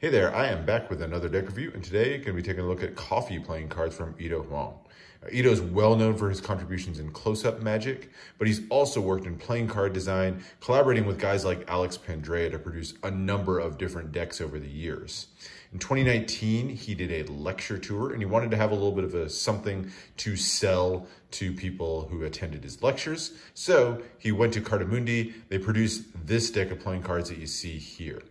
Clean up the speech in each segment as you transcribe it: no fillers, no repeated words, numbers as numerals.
Hey there, I am back with another deck review, and today I'm going to be taking a look at coffee playing cards from Edo Huang. Edo is well known for his contributions in close-up magic, but he's also worked in playing card design, collaborating with guys like Alex Pandrea to produce a number of different decks over the years. In 2019, he did a lecture tour, and he wanted to have a little bit of a something to sell to people who attended his lectures. So he went to Cartamundi. They produced this deck of playing cards that you see here.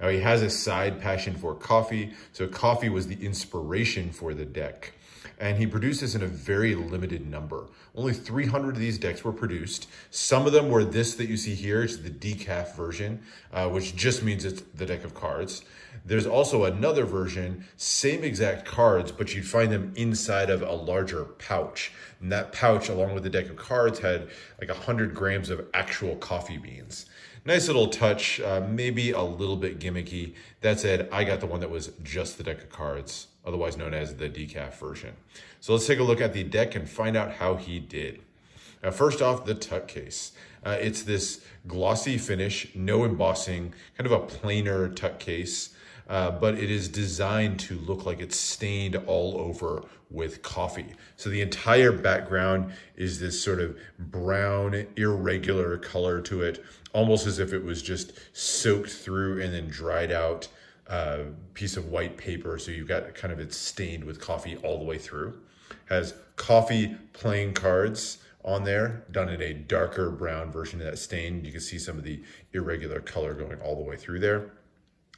Now, he has a side passion for coffee, so coffee was the inspiration for the deck. And he produced this in a very limited number. Only 300 of these decks were produced. Some of them were this that you see here. It's the decaf version, which just means it's the deck of cards. There's also another version, same exact cards, but you'd find them inside of a larger pouch. And that pouch, along with the deck of cards, had like 100 grams of actual coffee beans. Nice little touch, maybe a little bit gimmicky. That said, I got the one that was just the deck of cards, otherwise known as the decaf version. So let's take a look at the deck and find out how he did. Now, first off, the tuck case. It's this glossy finish, no embossing, kind of a plainer tuck case, but it is designed to look like it's stained all over with coffee. So the entire background is this sort of brown, irregular color to it, almost as if it was just soaked through and then dried out piece of white paper. So you've got kind of it's stained with coffee all the way through. Has coffee playing cards on there, done in a darker brown version of that stain. You can see some of the irregular color going all the way through there.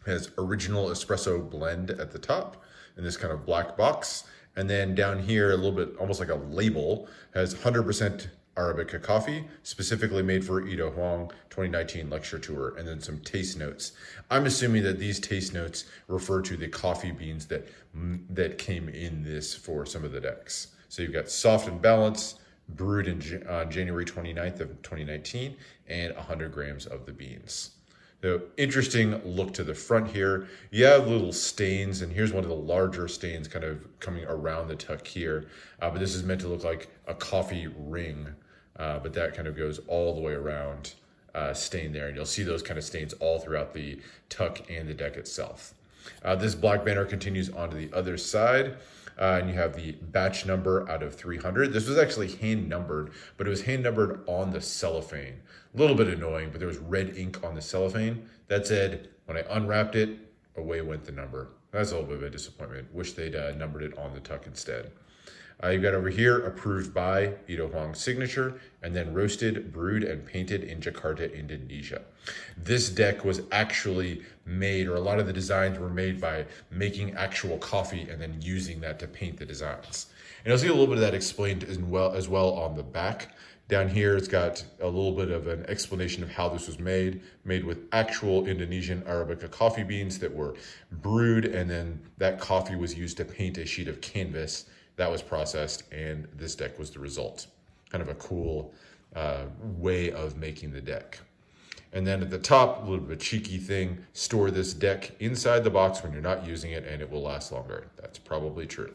Has original espresso blend at the top in this kind of black box. And then down here, a little bit, almost like a label, has 100% Arabica coffee, specifically made for Edo Huang 2019 lecture tour, and then some taste notes. I'm assuming that these taste notes refer to the coffee beans that came in this for some of the decks. So you've got soft and balanced, brewed on January 29th of 2019, and 100 grams of the beans. So interesting look to the front here. You have little stains, and here's one of the larger stains kind of coming around the tuck here. But this is meant to look like a coffee ring. But that kind of goes all the way around stain there. And you'll see those kind of stains all throughout the tuck and the deck itself. This black banner continues onto the other side. And you have the batch number out of 300. This was actually hand numbered, but it was hand numbered on the cellophane. A little bit annoying, but there was red ink on the cellophane. That said, when I unwrapped it, away went the number. That's a little bit of a disappointment. Wish they'd numbered it on the tuck instead. You've got over here, approved by Edo Huang's signature, and then roasted, brewed, and painted in Jakarta, Indonesia. This deck was actually made, or a lot of the designs were made by making actual coffee and then using that to paint the designs. And you'll see a little bit of that explained as well on the back. Down here, it's got a little bit of an explanation of how this was made with actual Indonesian Arabica coffee beans that were brewed, and then that coffee was used to paint a sheet of canvas that was processed, and this deck was the result. Kind of a cool way of making the deck. And then at the top, a little bit of a cheeky thing, store this deck inside the box when you're not using it and it will last longer. That's probably true.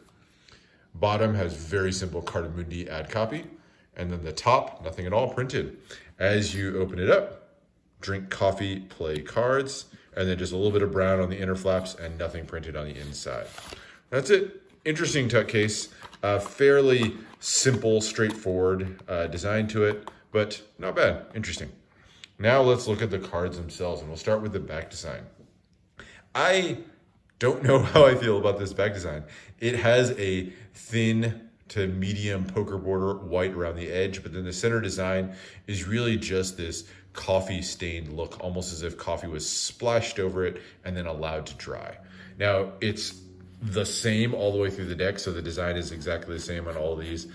Bottom has very simple Cartamundi ad copy. And then the top, nothing at all printed. As you open it up, drink coffee, play cards, and then just a little bit of brown on the inner flaps and nothing printed on the inside. That's it. Interesting tuck case, fairly simple, straightforward design to it, but not bad, interesting. Now let's look at the cards themselves, and we'll start with the back design. I don't know how I feel about this back design. It has a thin to medium poker border, white around the edge, but then the center design is really just this coffee stained look, almost as if coffee was splashed over it and then allowed to dry. Now it's the same all the way through the deck, so the design is exactly the same on all these.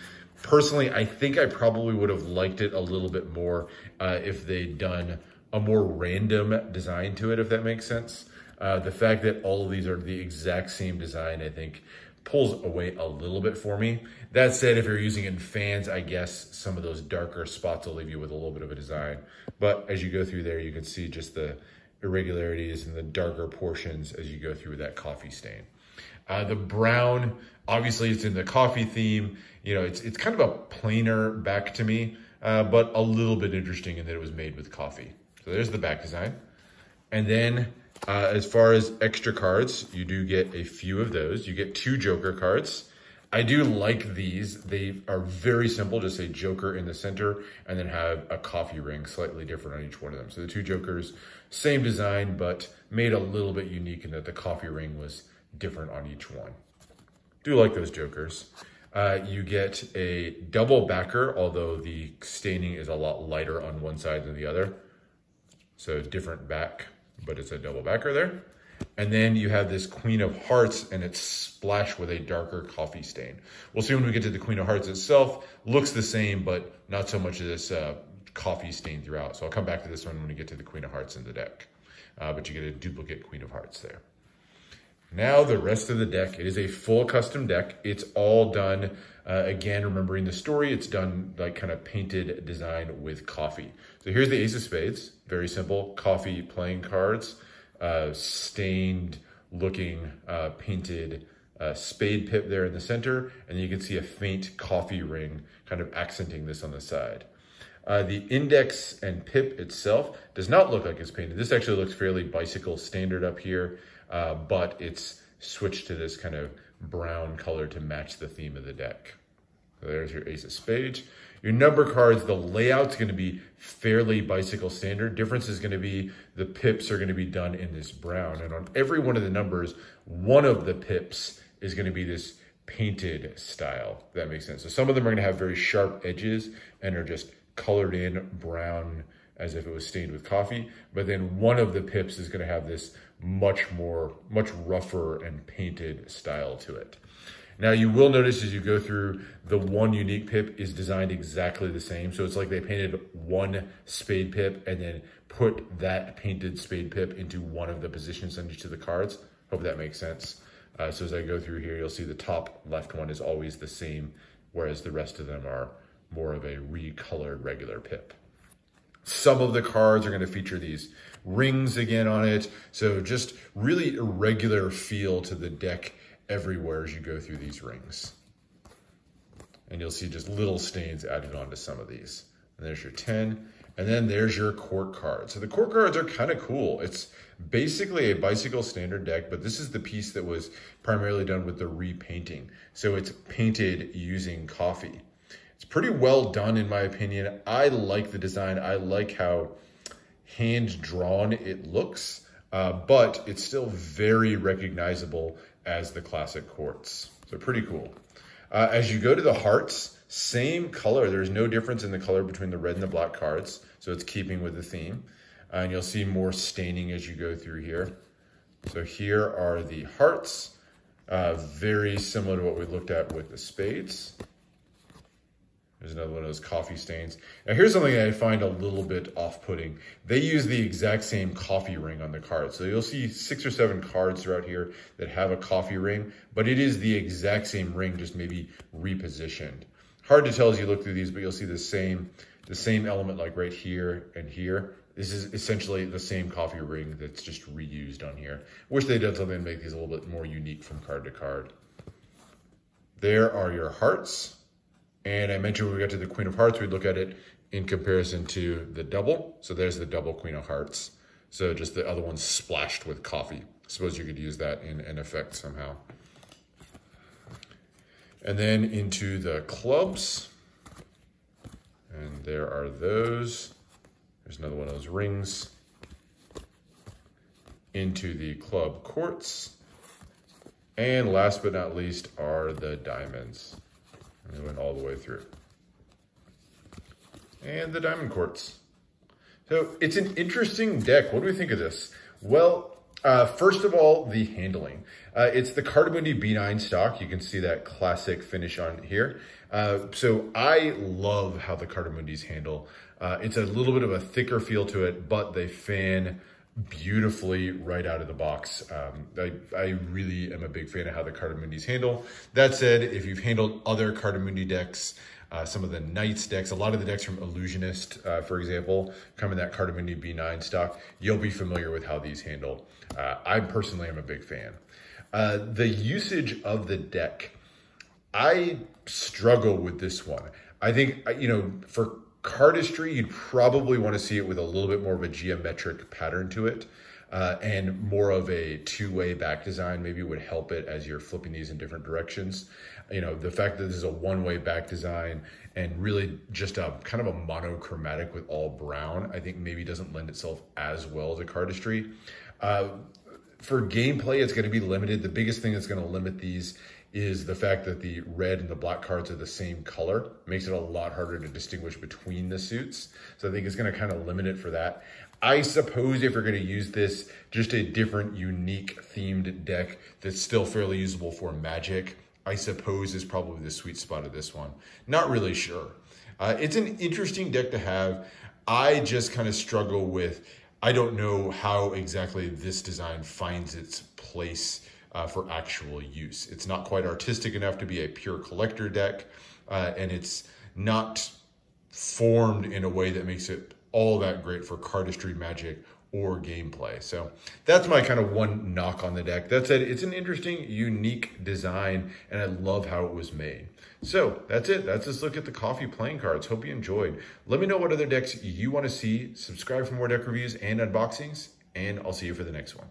Personally, I think I probably would have liked it a little bit more if they'd done a more random design to it, if that makes sense. The fact that all of these are the exact same design, I think, pulls away a little bit for me. That said, if you're using it in fans, I guess some of those darker spots will leave you with a little bit of a design. But as you go through there, you can see just the irregularities and the darker portions as you go through with that coffee stain. The brown, obviously it's in the coffee theme. You know, it's kind of a plainer back to me, but a little bit interesting in that it was made with coffee. So there's the back design. And then As far as extra cards, you do get a few of those. You get 2 Joker cards. I do like these. They are very simple, just a Joker in the center and then have a coffee ring slightly different on each one of them. So the 2 Jokers, same design, but made a little bit unique in that the coffee ring was different on each one. Do like those Jokers. You get a double backer, although the staining is a lot lighter on one side than the other. So different back, but it's a double backer there. And then you have this Queen of Hearts, and it's splashed with a darker coffee stain. We'll see when we get to the Queen of Hearts itself. Looks the same, but not so much of this coffee stain throughout. So I'll come back to this one when we get to the Queen of Hearts in the deck. But you get a duplicate Queen of Hearts there. Now the rest of the deck. It is a full custom deck. It's all done, again, remembering the story, it's done like kind of painted design with coffee. So here's the Ace of Spades. Very simple. Coffee playing cards. Stained looking painted spade pip there in the center, and you can see a faint coffee ring kind of accenting this on the side. The index and pip itself does not look like it's painted. This actually looks fairly bicycle standard up here, but it's switched to this kind of brown color to match the theme of the deck. So there's your Ace of Spades. Your number cards, the layout's going to be fairly bicycle standard. Difference is going to be the pips are going to be done in this brown. And on every one of the numbers, one of the pips is going to be this painted style. If that makes sense. So some of them are going to have very sharp edges and are just colored in brown as if it was stained with coffee. But then one of the pips is going to have this much rougher and painted style to it. Now you will notice as you go through, the one unique pip is designed exactly the same. So it's like they painted one spade pip and then put that painted spade pip into one of the positions on each of the cards. Hope that makes sense. So as I go through here, you'll see the top left one is always the same, whereas the rest of them are more of a recolored regular pip. Some of the cards are going to feature these rings again on it. So just really a regular feel to the deck everywhere as you go through these rings. And you'll see just little stains added onto some of these. And there's your 10. And then there's your court card. So the court cards are kind of cool. It's basically a bicycle standard deck, but this is the piece that was primarily done with the repainting. So it's painted using coffee. It's pretty well done in my opinion. I like the design. I like how hand-drawn it looks, but it's still very recognizable as the classic courts. So pretty cool. As you go to the hearts, same color. There's no difference in the color between the red and the black cards. So it's keeping with the theme. And you'll see more staining as you go through here. So here are the hearts. Very similar to what we looked at with the spades. There's another one of those coffee stains. Now here's something that I find a little bit off-putting. They use the exact same coffee ring on the card. So you'll see 6 or 7 cards throughout here that have a coffee ring, but it is the exact same ring, just maybe repositioned. Hard to tell as you look through these, but you'll see the same element like right here and here. This is essentially the same coffee ring that's just reused on here. Wish they'd done something to make these a little bit more unique from card to card. There are your hearts. And I mentioned when we got to the Queen of Hearts, we'd look at it in comparison to the double. So there's the double Queen of Hearts. So just the other one's splashed with coffee. I suppose you could use that in an effect somehow. And then into the clubs. And there are those. There's another one of those rings. Into the club courts. And last but not least are the diamonds. And it went all the way through. And the diamond courts. So it's an interesting deck. What do we think of this? Well, first of all, the handling. It's the Cartamundi B9 stock. You can see that classic finish on here. So I love how the Cartamundis handle. It's a little bit of a thicker feel to it, but they fan beautifully right out of the box. I really am a big fan of how the Cartamundis handle. That said, if you've handled other Cartamundi decks, some of the Knights decks, a lot of the decks from Illusionist, for example, come in that Cartamundi B9 stock, you'll be familiar with how these handle. I personally am a big fan. The usage of the deck, I struggle with this one. I think, you know, for cardistry, you'd probably want to see it with a little bit more of a geometric pattern to it. and more of a two-way back design maybe would help it as you're flipping these in different directions. You know, the fact that this is a one-way back design and really just a kind of a monochromatic with all brown, I think maybe doesn't lend itself as well to cardistry. For gameplay, it's going to be limited. The biggest thing that's going to limit these is the fact that the red and the black cards are the same color. Makes it a lot harder to distinguish between the suits. So I think it's going to kind of limit it for that. I suppose if you're going to use this, just a different, unique themed deck that's still fairly usable for Magic, I suppose is probably the sweet spot of this one. Not really sure. It's an interesting deck to have. I just kind of struggle with, I don't know how exactly this design finds its place for actual use. It's not quite artistic enough to be a pure collector deck, and it's not formed in a way that makes it all that great for cardistry, Magic, or gameplay. So that's my kind of one knock on the deck. That said, it's an interesting, unique design, and I love how it was made. So that's it. That's this look at the coffee playing cards. Hope you enjoyed. Let me know what other decks you want to see. Subscribe for more deck reviews and unboxings, and I'll see you for the next one.